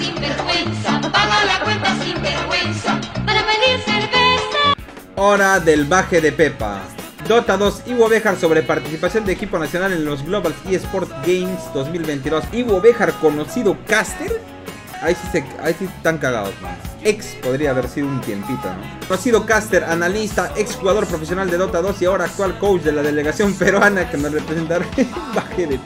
sinvergüenza, paga la cuenta sinvergüenza, para pedir cerveza. Hora del baje de Pepa. Dota 2 y Wobejar sobre participación de equipo nacional en los Global eSport Games 2022. Y Wobejar conocido caster. Ahí sí están cagados, man. Ex podría haber sido un tiempito, ¿no? Conocido caster, analista, ex jugador profesional de Dota 2 y ahora actual coach de la delegación peruana que nos representará. Baje de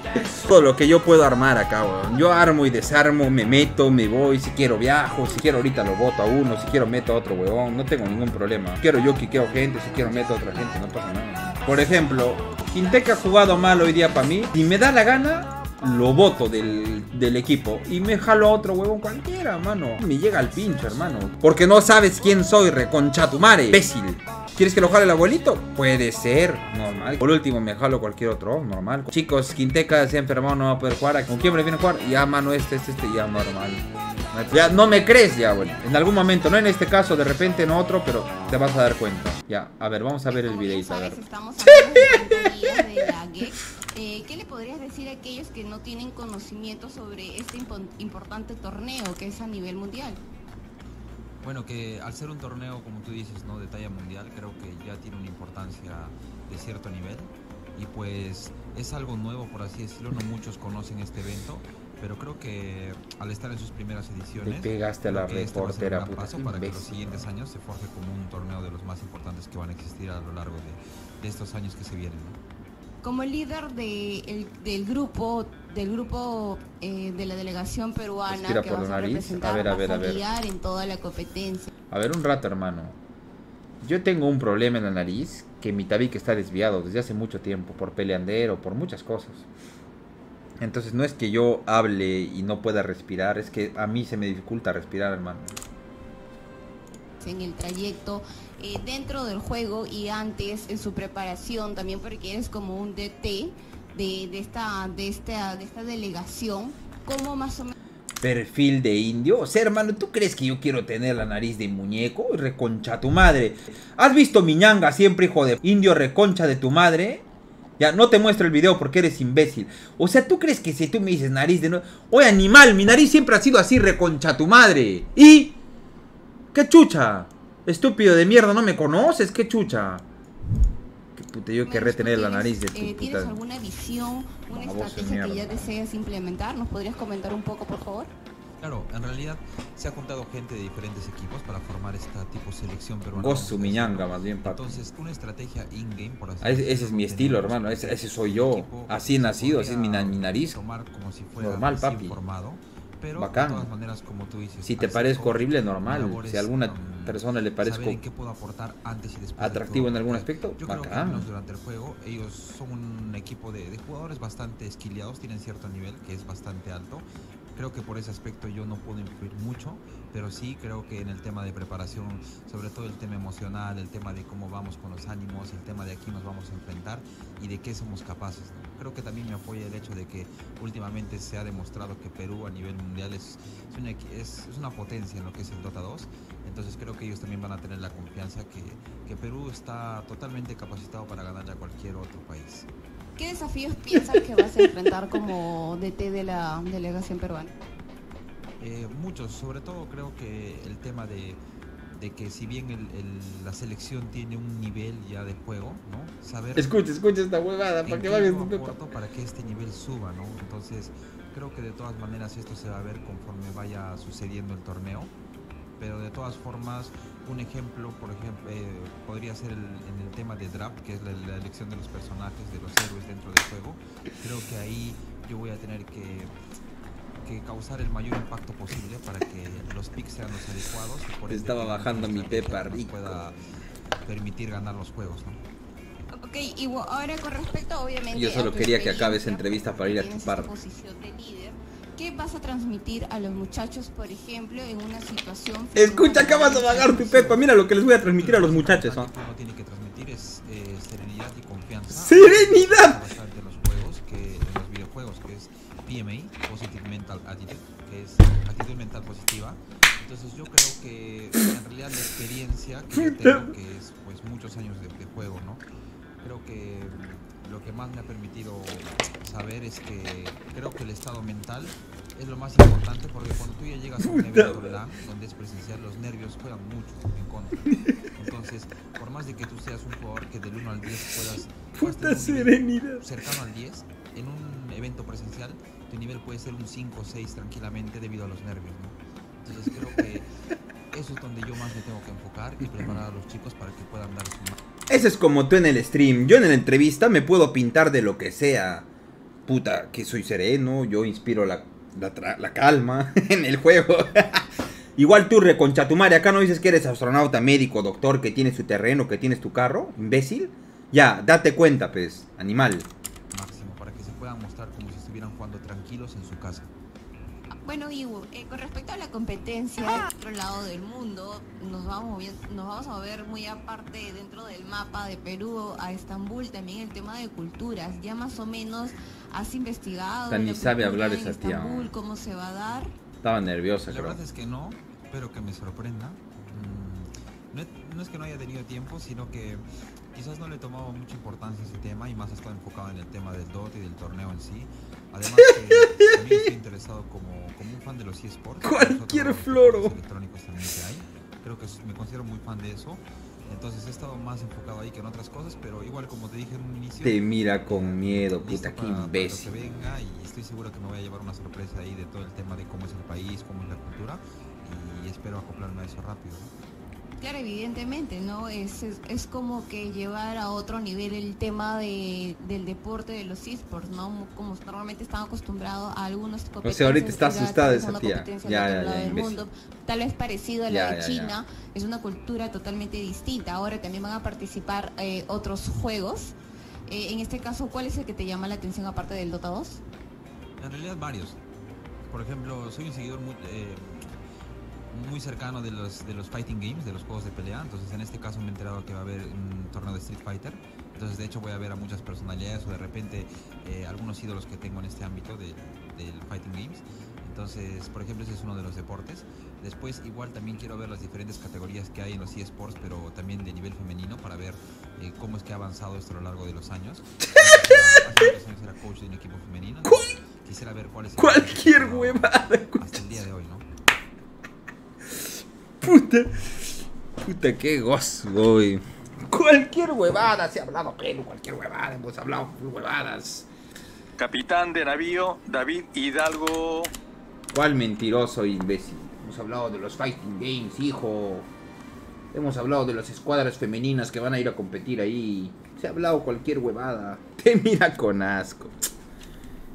todo lo que yo puedo armar acá, weón. Yo armo y desarmo, me meto, me voy. Si quiero viajo, si quiero ahorita lo boto a uno, si quiero meto a otro, weón. No tengo ningún problema. Si quiero yo quiqueo gente, si quiero meto a otra gente, no pasa nada. Por ejemplo, Quinteca ha jugado mal hoy día para mí. Si me da la gana, lo voto del equipo y me jalo a otro huevón cualquiera, mano. Me llega al pincho, hermano. Porque no sabes quién soy, reconchatumare, imbécil. ¿Quieres que lo jale el abuelito? Puede ser, normal. Por último me jalo cualquier otro, normal. Chicos, Quinteca se ha enfermado, no va a poder jugar. ¿Con quién me viene a jugar? Ya, mano, este, ya, normal. Ya, no me crees, ya, bueno. En algún momento, no en este caso, de repente en otro, pero te vas a dar cuenta. Ya, a ver, vamos a ver el videito, a ver. ¿Qué le podrías decir a aquellos que no tienen conocimiento sobre este importante torneo que es a nivel mundial? Bueno, que al ser un torneo, como tú dices, ¿no?, de talla mundial, creo que ya tiene una importancia de cierto nivel y pues es algo nuevo, por así decirlo. No muchos conocen este evento, pero creo que al estar en sus primeras ediciones... Te pegaste a la reportera, puta. Paso para que los siguientes años se forje como un torneo de los más importantes que van a existir a lo largo de estos años que se vienen, ¿no? Como líder del grupo de la delegación peruana, respira que vas a representar, a ver. Guiar en toda la competencia. A ver, un rato, hermano. Yo tengo un problema en la nariz, que mi tabique está desviado desde hace mucho tiempo, por peleandero, por muchas cosas. Entonces no es que yo hable y no pueda respirar, es que a mí se me dificulta respirar, hermano. En el trayecto dentro del juego y antes en su preparación también, porque eres como un DT de esta delegación, como más o menos. Perfil de indio, o sea, hermano, ¿tú crees que yo quiero tener la nariz de muñeco? Reconcha tu madre. ¿Has visto mi ñanga siempre, hijo de indio reconcha de tu madre? Ya, no te muestro el video porque eres imbécil. O sea, ¿tú crees que si tú me dices nariz de... Oye, animal, mi nariz siempre ha sido así, reconcha tu madre. ¿Y? ¡Qué chucha! Estúpido de mierda, ¿no me conoces? ¡Qué chucha! ¡Qué puta! Yo querré tener la nariz de tu puta. ¿Tienes alguna visión, una estrategia que ya deseas implementar? ¿Nos podrías comentar un poco, por favor? Claro, en realidad se ha juntado gente de diferentes equipos para formar esta tipo selección peruana. Gosu miñanga, más bien, pato. Entonces, una estrategia in-game, por así decirlo. Ese es mi estilo, hermano. Ese soy yo. Así he nacido, así es mi nariz. Normal, papi. Pero bacán. De todas maneras, como tú dices, si te parezco horrible, normal. Labores, si a alguna persona le parezco atractivo en algún aspecto, yo bacán. Creo que menos durante el juego, ellos son un equipo de jugadores bastante esquileados, tienen cierto nivel que es bastante alto. Creo que por ese aspecto yo no puedo influir mucho, pero sí creo que en el tema de preparación, sobre todo el tema emocional, el tema de cómo vamos con los ánimos, el tema de aquí nos vamos a enfrentar y de qué somos capaces, ¿no? Creo que también me apoya el hecho de que últimamente se ha demostrado que Perú a nivel mundial es una potencia en lo que es el Dota 2, entonces creo que ellos también van a tener la confianza que Perú está totalmente capacitado para ganarle a cualquier otro país. ¿Qué desafíos piensas que vas a enfrentar como DT de la delegación peruana? Muchos, sobre todo creo que el tema de que si bien la selección tiene un nivel ya de juego, ¿no? Saber... Escucha esta huevada, para que vayas... Para que este nivel suba, ¿no? Entonces, creo que de todas maneras esto se va a ver conforme vaya sucediendo el torneo. Pero de todas formas, un ejemplo, por ejemplo, podría ser en el tema de draft, que es la elección de los personajes, de los héroes dentro del juego. Creo que ahí yo voy a tener que causar el mayor impacto posible para que los picks sean los adecuados. Y por estaba bajando mi pepa rico. Pueda permitir ganar los juegos, ¿no? Ok, y ahora con respecto, obviamente... Yo solo quería que acabe esa entrevista para ir a chupar. ¿Qué vas a transmitir a los muchachos, por ejemplo, en una situación... Escucha, acabas de vagar tu pepa. Mira lo que les voy a transmitir a los muchachos. Lo que uno tiene que transmitir es serenidad y confianza. ¡Serenidad! ...de los juegos, de los videojuegos, que es PMI, Positive Mental Attitude, que es actitud mental positiva. Entonces yo creo que en realidad la experiencia que tengo, que es pues muchos años de juego, ¿no? Creo que lo que más me ha permito saber es que creo que el estado mental es lo más importante, porque cuando tú ya llegas a un evento donde es presencial, los nervios juegan mucho en contra. Entonces, por más de que tú seas un jugador que del 1 al 10 puedas... ¡Puta serenidad! Cercano al 10, en un evento presencial, tu nivel puede ser un 5 o 6 tranquilamente debido a los nervios, ¿no? Entonces creo que eso es donde yo más me tengo que enfocar y preparar a los chicos para que puedan dar su... Ese es como tú en el stream. Yo en la entrevista me puedo pintar de lo que sea. Puta, que soy sereno, yo inspiro la calma en el juego. Igual tú, reconchatumare, acá no dices que eres astronauta, médico, doctor, que tienes tu terreno, que tienes tu carro, imbécil. Ya, date cuenta, pues, animal. Máximo, para que se puedan mostrar como si estuvieran jugando tranquilos en su casa. Bueno, Iwo, con respecto a la competencia del otro lado del mundo, nos vamos a mover muy aparte dentro del mapa de Perú a Estambul, también el tema de culturas. Ya más o menos has investigado. Ni sabe hablar esa tía. ¿Cómo se va a dar? Estaba nerviosa, creo. La verdad es que no, pero que me sorprenda. No es que no haya tenido tiempo, sino que quizás no le tomaba mucha importancia a ese tema y más estaba enfocado en el tema del Dota y del torneo en sí. Además, que también estoy interesado como un fan de los eSports. Cualquier floro. Los electrónicos también que hay. Creo que me considero muy fan de eso. Entonces he estado más enfocado ahí que en otras cosas, pero igual como te dije en un inicio... Te mira con miedo, puta, qué imbécil. Para que venga, y estoy seguro que me voy a llevar una sorpresa ahí de todo el tema de cómo es el país, cómo es la cultura, y espero acoplarme a eso rápido, ¿no? Claro, evidentemente, ¿no? Es como que llevar a otro nivel el tema del deporte de los esports, ¿no? Como normalmente están acostumbrados a algunos competencias. O sea, ahorita está asustada esa tía. Ya, tal vez parecido a la de China, es una cultura totalmente distinta. Ahora también van a participar otros juegos. En este caso, ¿cuál es el que te llama la atención aparte del Dota 2? En realidad varios. Por ejemplo, soy un seguidor muy cercano de los fighting games, de los juegos de pelea. Entonces en este caso me he enterado que va a haber un torneo de Street Fighter. Entonces de hecho voy a ver a muchas personalidades o de repente algunos ídolos que tengo en este ámbito del fighting games. Entonces, por ejemplo, ese es uno de los deportes. Después igual también quiero ver las diferentes categorías que hay en los eSports, pero también de nivel femenino, para ver cómo es que ha avanzado esto a lo largo de los años. Hace unos años era coach de un equipo femenino. Quisiera ver cuál es el cualquier huevada hasta el día de hoy, ¿no? Puta, qué gozo, güey. Cualquier huevada, se ha hablado pelo, cualquier huevada, hemos hablado huevadas. Capitán de navío, David Hidalgo. ¿Cuál mentiroso, imbécil? Hemos hablado de los fighting games, hijo. Hemos hablado de las escuadras femeninas que van a ir a competir ahí. Se ha hablado cualquier huevada. Te mira con asco.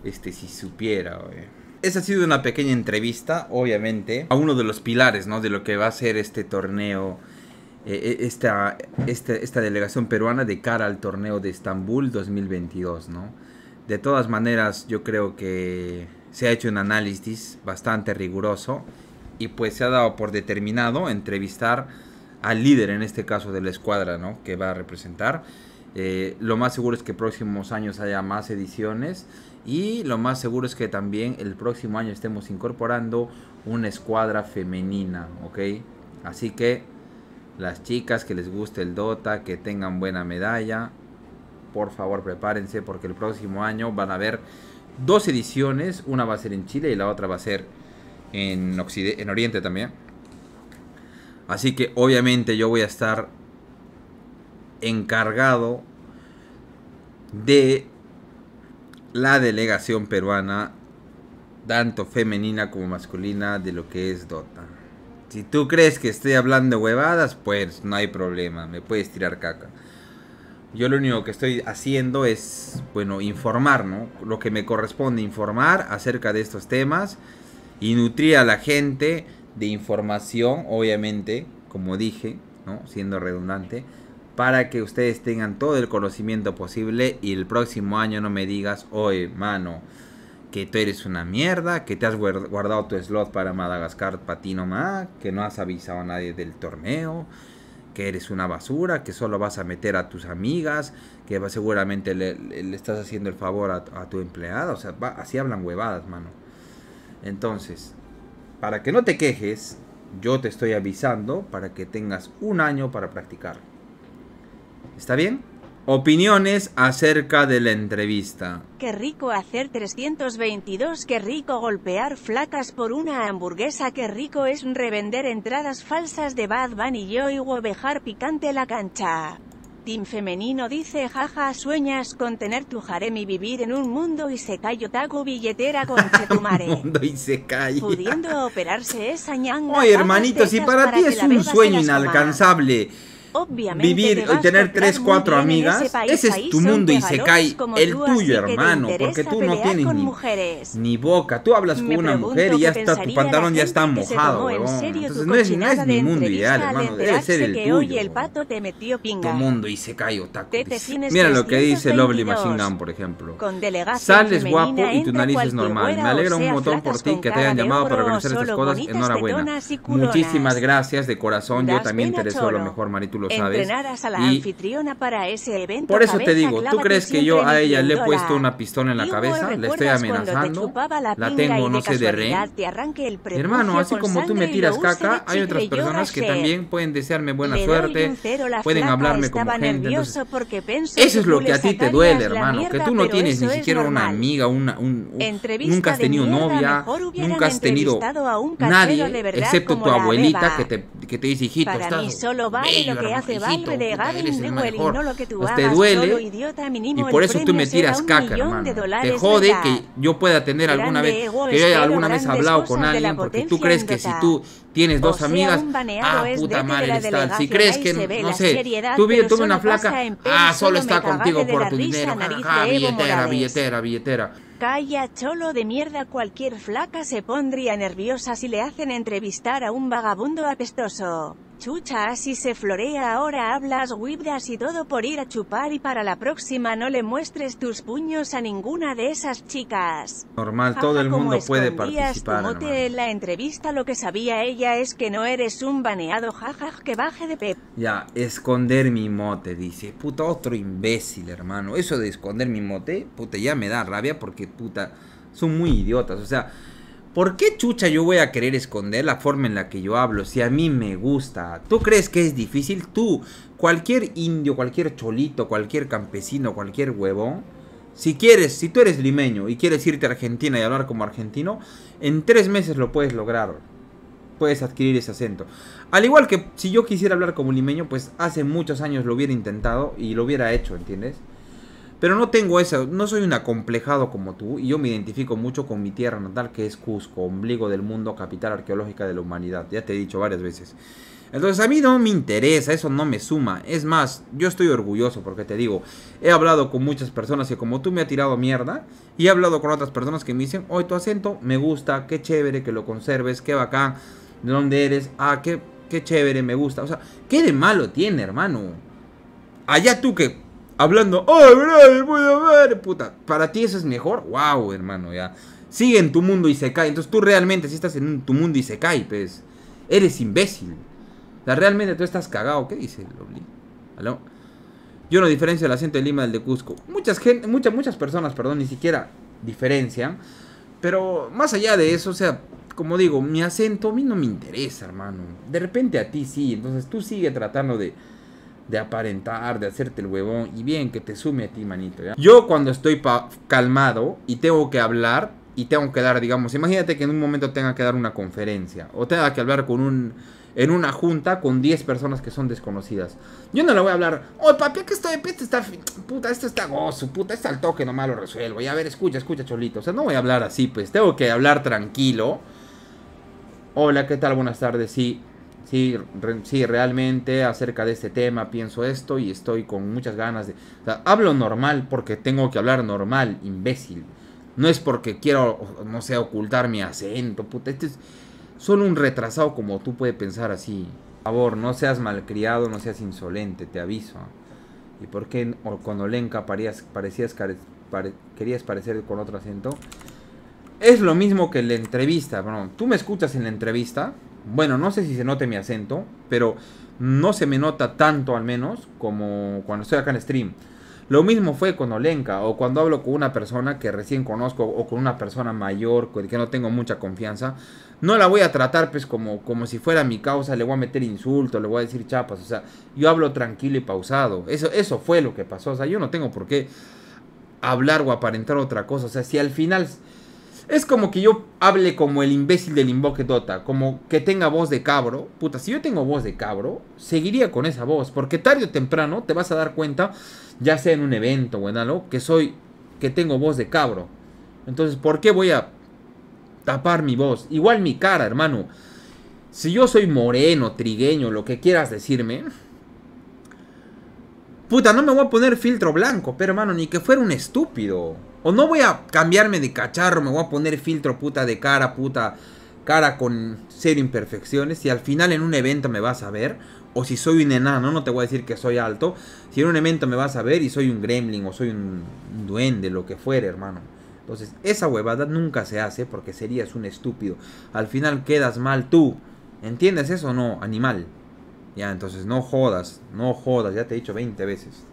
Si supiera, güey. Esa ha sido una pequeña entrevista, obviamente, a uno de los pilares, ¿no? De lo que va a ser este torneo, esta delegación peruana de cara al torneo de Estambul 2022, ¿no? De todas maneras, yo creo que se ha hecho un análisis bastante riguroso y pues se ha dado por determinado entrevistar al líder, en este caso de la escuadra, ¿no? Que va a representar. Lo más seguro es que próximos años haya más ediciones. Y lo más seguro es que también el próximo año estemos incorporando una escuadra femenina, ¿ok? Así que las chicas que les guste el Dota, que tengan buena medalla, por favor prepárense, porque el próximo año van a haber dos ediciones. Una va a ser en Chile y la otra va a ser en Oriente también. Así que obviamente yo voy a estar encargado de la delegación peruana, tanto femenina como masculina, de lo que es Dota. Si tú crees que estoy hablando huevadas, pues no hay problema, me puedes tirar caca. Yo lo único que estoy haciendo es, bueno, informar, ¿no? Lo que me corresponde informar acerca de estos temas y nutrir a la gente de información, obviamente, como dije, ¿no? Siendo redundante, para que ustedes tengan todo el conocimiento posible y el próximo año no me digas, oye, mano, que tú eres una mierda, que te has guardado tu slot para Madagascar para ti nomás, que no has avisado a nadie del torneo, que eres una basura, que solo vas a meter a tus amigas, que seguramente le estás haciendo el favor a tu empleada. O sea, así hablan huevadas, mano. Entonces, para que no te quejes, yo te estoy avisando para que tengas un año para practicar. ¿Está bien? Opiniones acerca de la entrevista. Qué rico hacer 322, qué rico golpear flacas por una hamburguesa, qué rico es revender entradas falsas de Bad Bunny y yo y huevejar picante la cancha. Team Femenino dice jaja, sueñas con tener tu harem y vivir en un mundo y se cayó taco billetera con chetumare. Un mundo y se cayó. Pudiendo operarse esa ñanga. Oye hermanito, si para ti es un sueño inalcanzable. Obviamente vivir y tener 3-4 amigas, ese es tu mundo y se cae el tuyo, hermano, porque tú no tienes ni boca. Tú hablas con una mujer y ya está, tu pantalón ya está mojado, huevón. Entonces no es mi mundo ideal, hermano, debe ser el tuyo. Tu mundo y se cae, otaku. Mira lo que dice Lovely Machine Gun, por ejemplo. Sales guapo y tu nariz es normal. Me alegra un montón por ti que te hayan llamado para organizar estas cosas. Enhorabuena. Muchísimas gracias de corazón. Yo también te deseo lo mejor, Maritu. Lo sabes. Entrenadas a la anfitriona para ese evento. Por eso te digo, ¿tú crees que yo a ella le he puesto una pistola en la cabeza? ¿Le estoy amenazando? La tengo, no sé, de rey. Hermano, así como tú me tiras caca, hay otras personas que también pueden desearme buena suerte, pueden hablarme como gente. Entonces, eso es lo que a ti te duele, hermano, que tú no tienes ni siquiera una amiga, nunca has tenido novia, nunca has tenido nadie, excepto tu abuelita que te dice, hijito, estás bello, que hace baile de Gavin Newell y no lo que tú hagas, te duele idiota, y por eso tú me tiras caca, hermano. Te jode que yo pueda tener alguna vez, que yo haya alguna vez hablado con alguien, porque tú crees que si tú tienes dos amigas, ah, puta madre, está. Si crees que, no sé, tú tuve una flaca, ah, solo está contigo por tu dinero, ah, billetera. Calla, cholo de mierda, cualquier flaca se pondría nerviosa si le hacen entrevistar a un vagabundo apestoso. Chucha, así se florea, ahora hablas wibdas y todo por ir a chupar, y para la próxima no le muestres tus puños a ninguna de esas chicas. Normal, todo el mundo puede participar. Como en la entrevista lo que sabía ella es que no eres un baneado, jaja, que baje de pep. Ya, esconder mi mote, dice. Puta, otro imbécil, hermano. Eso de esconder mi mote, puta, ya me da rabia porque, puta, son muy idiotas, o sea... ¿Por qué chucha yo voy a querer esconder la forma en la que yo hablo si a mí me gusta? ¿Tú crees que es difícil? Tú, cualquier indio, cualquier cholito, cualquier campesino, cualquier huevón, si tú eres limeño y quieres irte a Argentina y hablar como argentino, en 3 meses lo puedes lograr. Puedes adquirir ese acento. Al igual que si yo quisiera hablar como limeño, pues hace muchos años lo hubiera intentado y lo hubiera hecho, ¿entiendes? Pero no tengo eso, no soy un acomplejado como tú, y yo me identifico mucho con mi tierra natal, que es Cusco, ombligo del mundo, capital arqueológica de la humanidad. Ya te he dicho varias veces. Entonces a mí no me interesa, eso no me suma. Es más, yo estoy orgulloso porque te digo, he hablado con muchas personas que como tú me ha tirado mierda, y he hablado con otras personas que me dicen, oye, tu acento me gusta, qué chévere que lo conserves, qué bacán, de dónde eres, ah, qué chévere, me gusta. O sea, ¿qué de malo tiene, hermano? Allá tú que... hablando, ¡ay, brother, voy a ver! Puta, ¿para ti eso es mejor? ¡Wow, hermano, ya! Sigue en tu mundo y se cae. Entonces tú realmente si estás en tu mundo y se cae, pues, eres imbécil. O sea, realmente tú estás cagado. ¿Qué dice Lovely? ¿Aló? Yo no diferencio el acento de Lima del de Cusco. Muchas personas, perdón, ni siquiera diferencian. Pero más allá de eso, o sea, como digo, mi acento a mí no me interesa, hermano. De repente a ti sí, entonces tú sigue tratando de aparentar, de hacerte el huevón, y bien que te sume a ti, manito, ¿ya? Yo cuando estoy calmado y tengo que hablar y tengo que dar, digamos, imagínate que en un momento tenga que dar una conferencia o tenga que hablar con en una junta con 10 personas que son desconocidas. Yo no le voy a hablar, oh papi, que estoy, puta, esto está gozo, puta, esto al toque nomás lo resuelvo, y a ver, escucha cholito, o sea, no voy a hablar así, pues, tengo que hablar tranquilo. Hola, ¿qué tal? Buenas tardes, sí, realmente acerca de este tema pienso esto y estoy con muchas ganas de... O sea, hablo normal porque tengo que hablar normal, imbécil. No es porque quiero, no sé, ocultar mi acento, puta. Este es solo un retrasado como tú puede pensar así. Por favor, no seas malcriado, no seas insolente, te aviso. ¿Y por qué con Olenka querías parecer con otro acento? Es lo mismo que en la entrevista, bueno, tú me escuchas en la entrevista... Bueno, no sé si se note mi acento, pero no se me nota tanto al menos como cuando estoy acá en stream. Lo mismo fue con Olenka, o cuando hablo con una persona que recién conozco, o con una persona mayor, que no tengo mucha confianza, no la voy a tratar pues como si fuera mi causa, le voy a meter insultos, le voy a decir chapas, o sea, yo hablo tranquilo y pausado, eso fue lo que pasó, o sea, yo no tengo por qué hablar o aparentar otra cosa, o sea, si al final... Es como que yo hable como el imbécil del invoque Dota, como que tenga voz de cabro. Puta, si yo tengo voz de cabro, seguiría con esa voz, porque tarde o temprano te vas a dar cuenta, ya sea en un evento o en algo, que tengo voz de cabro. Entonces, ¿por qué voy a tapar mi voz? Igual mi cara, hermano. Si yo soy moreno, trigueño, lo que quieras decirme, puta, no me voy a poner filtro blanco, pero hermano, ni que fuera un estúpido. O no voy a cambiarme de cacharro, me voy a poner filtro puta de cara, puta cara con cero imperfecciones. Si al final en un evento me vas a ver, o si soy un enano, no te voy a decir que soy alto. Si en un evento me vas a ver y soy un gremlin o soy un duende, lo que fuere, hermano. Entonces, esa huevada nunca se hace porque serías un estúpido. Al final quedas mal tú. ¿Entiendes eso o no, animal? Ya, entonces no jodas, no jodas, ya te he dicho 20 veces.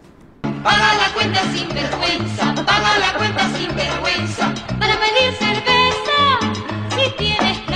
Paga la cuenta sin vergüenza, paga la cuenta sin vergüenza, para pedir cerveza, si tienes...